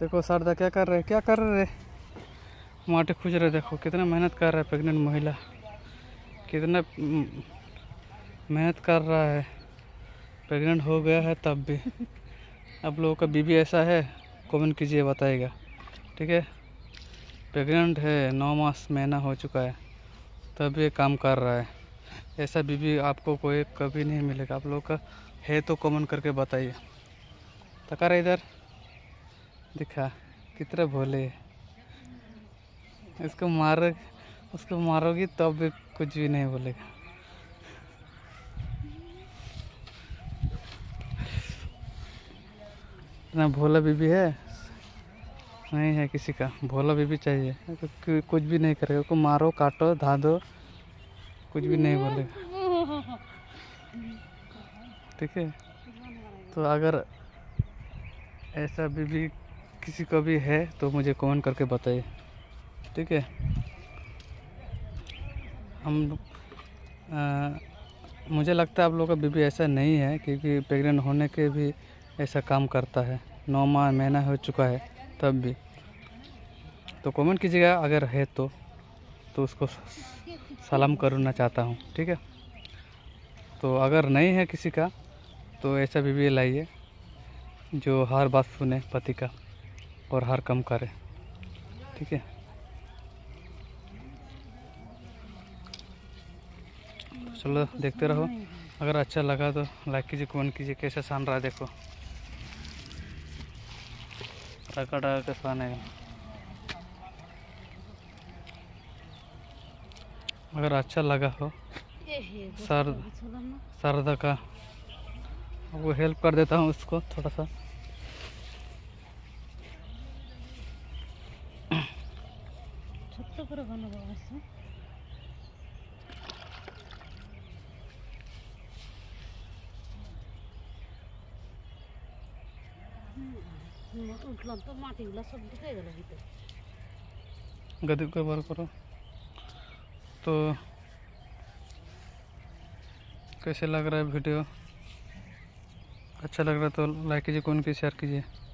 देखो शारदा क्या कर रहे माटी खोज रहे। देखो कितना मेहनत कर रहा है प्रेग्नेंट महिला, कितना मेहनत कर रहा है। प्रेग्नेंट हो गया है तब भी। आप लोगों का बीबी ऐसा है कमेंट कीजिए, बताएगा ठीक है। प्रेग्नेंट है, 9 मास महीना हो चुका है तब ये काम कर रहा है। ऐसा बीबी आपको कोई कभी नहीं मिलेगा। आप लोगों का है तो कमेंट करके बताइए। तका रहा इधर दिखा, कितना भोले है। उसको मारोगी तब भी कुछ भी नहीं बोलेगा। इतना भोला बीबी है नहीं है किसी का। भोला बीबी चाहिए, कुछ भी नहीं करेगा। उसको मारो, काटो, धादो, कुछ भी नहीं बोलेगा ठीक है। तो अगर ऐसा बीबी किसी को भी है तो मुझे कमेंट करके बताइए ठीक है। मुझे लगता है आप लोगों का बीबी ऐसा नहीं है, क्योंकि प्रेग्नेंट होने के भी ऐसा काम करता है। 9 महीना हो चुका है तब भी। तो कमेंट कीजिएगा अगर है तो उसको सलाम करना चाहता हूँ ठीक है। तो अगर नहीं है किसी का तो ऐसा बीबी लाइए जो हर बात सुने पति का और हर काम करे ठीक है। तो चलो देखते रहो। अगर अच्छा लगा तो लाइक कीजिए, कमेंट कीजिए। कैसा सान रहा है देखो, टका टका का सान है। अगर अच्छा लगा हो शारदा का, वो हेल्प कर देता हूँ उसको थोड़ा सा। गद्दी को बार करो। तो कैसे लग रहा है वीडियो? अच्छा लग रहा है तो लाइक कीजिए, कमेंट कीजिए, शेयर कीजिए।